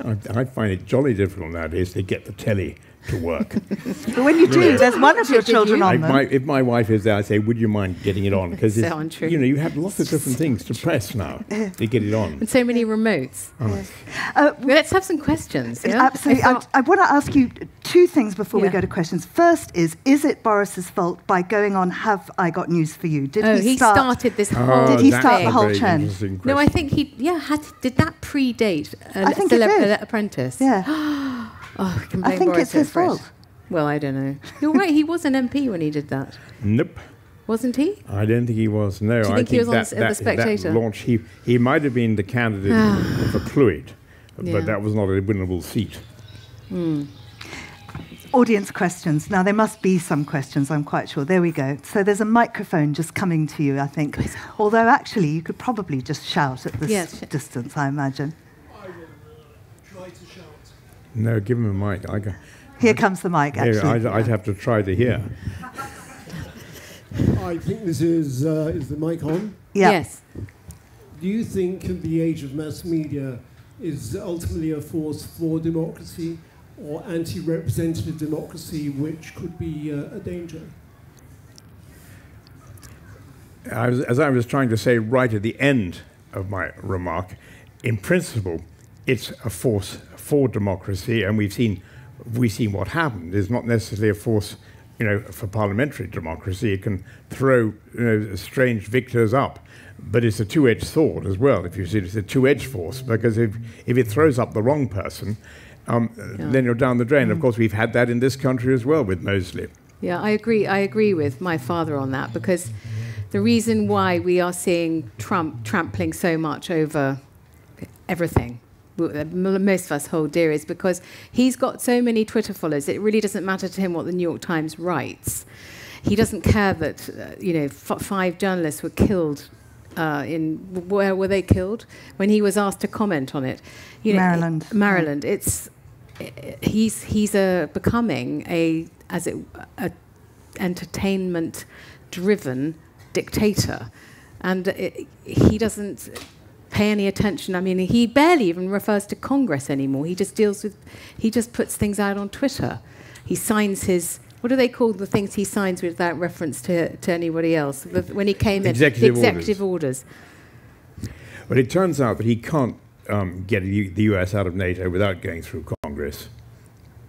I, I find it jolly difficult nowadays to get the telly to work. But when you do, really? There's one of your children on them. My, if my wife is there, I say, would you mind getting it on? Because so untrue. You know, you have lots of different things to press now to get it on. And so many remotes. Oh. Yes. Uh, well, let's have some questions. Yeah? Absolutely. I, I want to ask you two things before yeah. we go to questions. First is, is it Boris's fault by going on Have I Got News For You? Did oh, he, he start, started this whole oh, Did he start the whole trend? No, I think he, yeah, had, did that predate uh, I think celeb, it did. Uh, Apprentice? Yeah. Oh, I, I think Boris it's his fault. It. Well, I don't know. You're right, he was an M P when he did that. Nope. Wasn't he? I don't think he was, no. Do you think I he think was that, on that, The Spectator? That launch, he, he might have been the candidate for Cluid, but yeah. that was not a winnable seat. Mm. Audience questions. Now, there must be some questions, I'm quite sure. There we go. So there's a microphone just coming to you, I think. Although, actually, you could probably just shout at this yes. distance, I imagine. No, give him a mic. I go, Here I, comes the mic, actually. I'd, I'd have to try to hear. I think this is... Uh, is the mic on? Yeah. Yes. Do you think the age of mass media is ultimately a force for democracy or anti-representative democracy, which could be uh, a danger? I was, as I was trying to say right at the end of my remark, in principle, it's a force for democracy, and we've seen we've seen what happened. It's not necessarily a force, you know, for parliamentary democracy. It can throw, you know, strange victors up, but it's a two-edged sword as well. If you see, it's a two-edged force because if if it throws up the wrong person, um, yeah. then you're down the drain. Mm. Of course, we've had that in this country as well with Mosley. Yeah, I agree. I agree with my father on that because the reason why we are seeing Trump trampling so much over everything. Most of us hold dear is because he's got so many Twitter followers, it really doesn't matter to him what the New York Times writes. He doesn't care that uh, you know f five journalists were killed. Uh, in where were they killed? When he was asked to comment on it, you know, Maryland. It, Maryland. It's it, he's he's a becoming a as it a entertainment driven dictator, and it, he doesn't pay any attention. I mean, he barely even refers to Congress anymore. He just deals with, he just puts things out on Twitter. He signs his, what do they call the things he signs without reference to, to anybody else? The, when he came in, executive, the executive orders. orders. Well, it turns out that he can't um, get the U S out of NATO without going through Congress,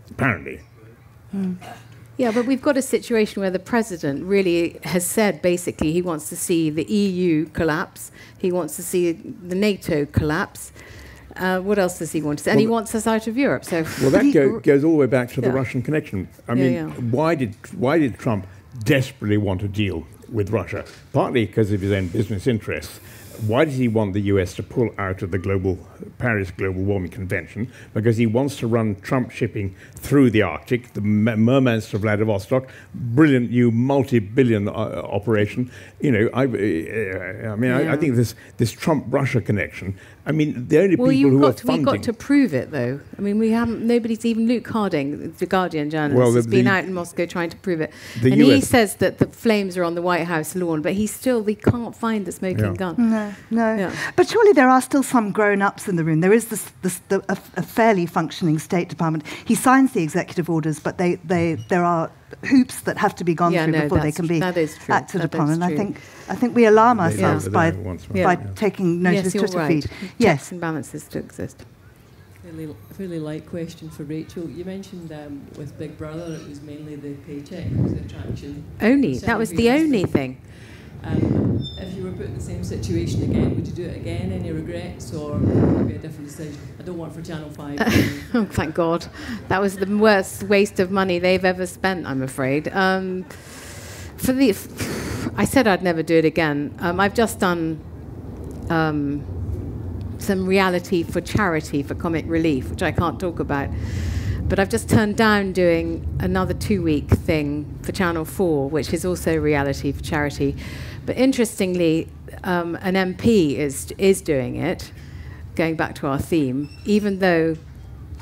apparently. Mm. Yeah, but we've got a situation where the president really has said, basically, he wants to see the E U collapse. He wants to see the NATO collapse. Uh, what else does he want to say? And well, he wants us out of Europe. So well, that go, goes all the way back to yeah. the Russian connection. I mean, yeah, yeah. why did why did Trump desperately want a deal with Russia? Partly because of his own business interests. Why does he want the U S to pull out of the global Paris Global Warming Convention? Because he wants to run Trump shipping through the Arctic, the Murmansk to Vladivostok, brilliant new multi-billion uh, operation. You know, I, uh, I mean, yeah. I, I think this this Trump-Russia connection. I mean, the only well, people who got, are funding. We've got to prove it, though. I mean, we haven't. Nobody's even Luke Harding, the Guardian journalist, well, the, has been the, out in Moscow trying to prove it. And U S he says that the flames are on the White House lawn, but he still they can't find the smoking yeah. gun. No. No, yeah. But surely there are still some grown-ups in the room. There is this, this, the, a, a fairly functioning State Department. He signs the executive orders, but they, they, there are hoops that have to be gone yeah, through no, before they can be acted upon. And I think, I think we alarm ourselves yeah. by, by yeah. taking notice yes, to right. feed. Yes, checks and balances to exist. Really, really light question for Rachel. You mentioned um, with Big Brother, it was mainly the paycheck was the attraction. Only that was the only thing. Um, if you were put in the same situation again, would you do it again? Any regrets, or would it be a different decision? I don't work for Channel five. Oh, thank God. That was the worst waste of money they've ever spent, I'm afraid. Um, for the, f I said I'd never do it again. Um, I've just done um, some reality for charity for Comic Relief, which I can't talk about. But I've just turned down doing another two-week thing for Channel four, which is also reality for charity. But interestingly, um, an M P is, is doing it, going back to our theme, even though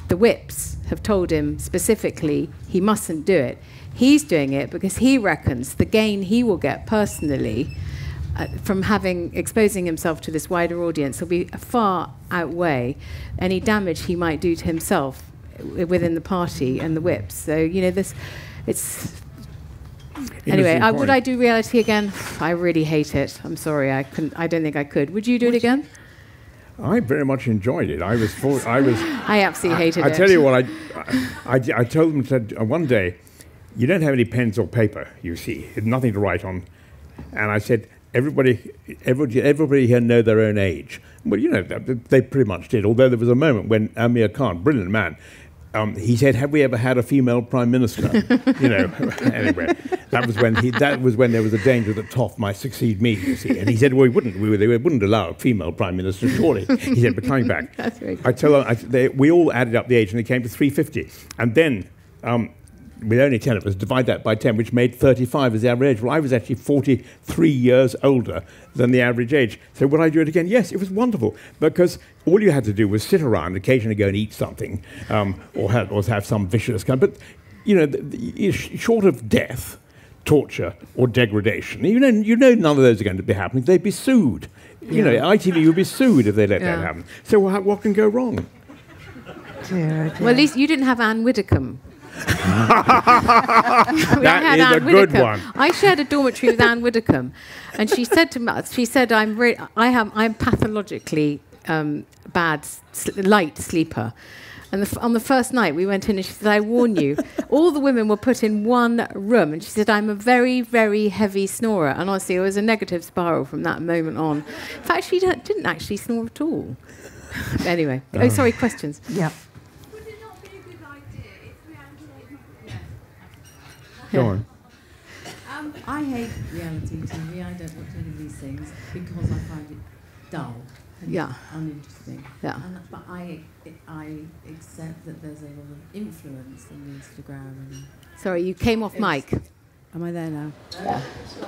the whips have told him specifically he mustn't do it. He's doing it because he reckons the gain he will get personally uh, from having exposing himself to this wider audience will be far outweigh any damage he might do to himself within the party and the whips. So, you know, this, it's... Anyway, I, would I do reality again? I really hate it. I'm sorry, I couldn't, I don't think I could. Would you do what it again? I very much enjoyed it. I was... For, I, was I absolutely I, hated I, it. I tell you what, I, I, I told them that one day, you don't have any pens or paper, you see. Nothing to write on. And I said, everybody, everybody, everybody here know their own age. Well, you know, they pretty much did, although there was a moment when Amir Khan, brilliant man, Um, he said, "Have we ever had a female prime minister?" You know. Anyway, that was when he, that was when there was a danger that Toff might succeed me. You see, and he said, "Well, we wouldn't. We, we wouldn't allow a female prime minister, surely." He said, "But coming back, that's very I tell them, I, they, we all added up the age, and it came to three fifty. And then, um, with only ten of us, divide that by ten, which made thirty-five as the average age. Well, I was actually forty-three years older than the average age. So would I do it again? Yes, it was wonderful, because all you had to do was sit around, occasionally go and eat something, um, or, have, or have some vicious kind. But, you know, the, the, short of death, torture, or degradation, you know, you know none of those are going to be happening. They'd be sued. You yeah. know, I T V would be sued if they let yeah. that happen. So what, what can go wrong? Dear, dear. Well, at least you didn't have Anne Widdecombe. That is Anne a Widdecombe. Good one. I shared a dormitory with Anne Widdecombe, and she said to me, she said, I'm, re I have, I'm pathologically um, bad, sl light sleeper. And the f on the first night we went in and she said, I warn you, all the women were put in one room. And she said, I'm a very, very heavy snorer. And honestly, it was a negative spiral from that moment on. In fact, she d didn't actually snore at all. Anyway, um. oh, sorry, questions. Yeah. Go on. Um, I hate reality T V. I don't watch any of these things because I find it dull and yeah. uninteresting. Yeah. And, but I, it, I accept that there's a lot of influence on Instagram. And sorry, you came off mic. Am I there now? Yeah.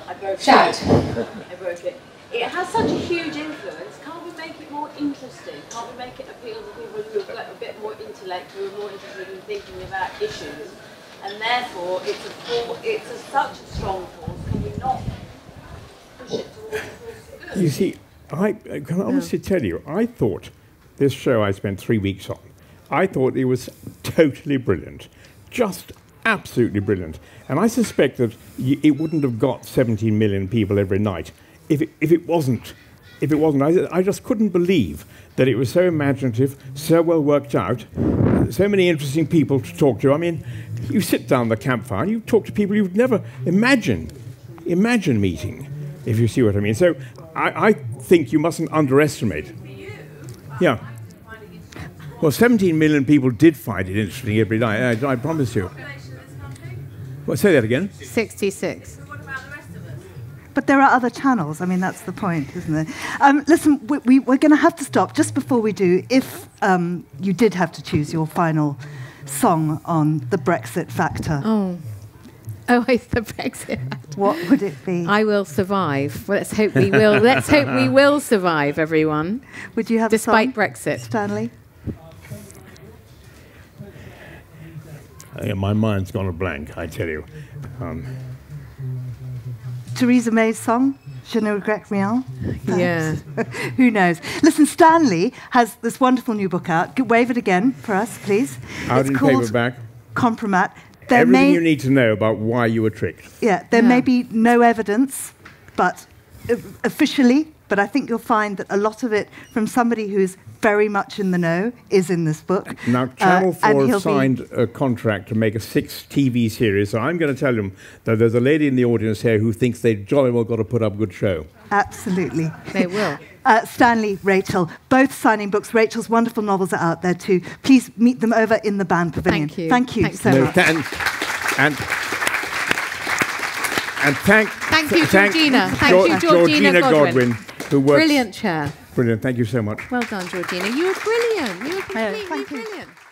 I broke Shout. It. I broke it. It has such a huge influence. Can't we make it more interesting? Can't we make it appeal to people who have got a bit more intellect, who are more interested in thinking about issues? And therefore, it's a force, it's a, such a strong force. Can we not push it towards the force? You see, I can honestly tell you, I thought this show I spent three weeks on, I thought it was totally brilliant, just absolutely brilliant. And I suspect that it wouldn't have got seventeen million people every night if it, if it wasn't. If it wasn't, I, I just couldn't believe that it was so imaginative, so well worked out, so many interesting people to talk to. I mean, you sit down the campfire and you talk to people you'd never imagine, imagine meeting, if you see what I mean. So I, I think you mustn't underestimate. Yeah. Well, seventeen million people did find it interesting every night, I, I promise you. Well, say that again. sixty-six. So what about the rest of us? But there are other channels. I mean, that's the point, isn't it? Um, listen, we, we, we're going to have to stop. Just before we do, if um, you did have to choose your final song on the Brexit factor. Oh. Oh, it's the Brexit factor. What would it be? I will survive. Well, let's hope we will. Let's hope we will survive, everyone. Would you have despite a song, Brexit, Stanley? Yeah, my mind's gone a blank, I tell you. Um. Theresa May's song, Je ne regrette rien. Yeah. Who knows? Listen, Stanley has this wonderful new book out. Wave it again for us, please. Out in paperback. Compromat. There Everything may, you need to know about why you were tricked. Yeah, there yeah. may be no evidence, but uh, officially, but I think you'll find that a lot of it from somebody who's very much in the know is in this book. Now, Channel four have signed a contract to make a six T V series, so I'm going to tell them that there's a lady in the audience here who thinks they've jolly well got to put up a good show. Absolutely. They will. Uh, Stanley, Rachel, both signing books. Rachel's wonderful novels are out there too. Please meet them over in the band pavilion. Thank you. Thank you Thanks so no, much. And, and, and thank, thank you, thank Georgina. Thank jo you, Georgina, Georgina Godwin. Godwin who works. Brilliant chair. Brilliant. Thank you so much. Well done, Georgina. You were brilliant. You were completely brilliant.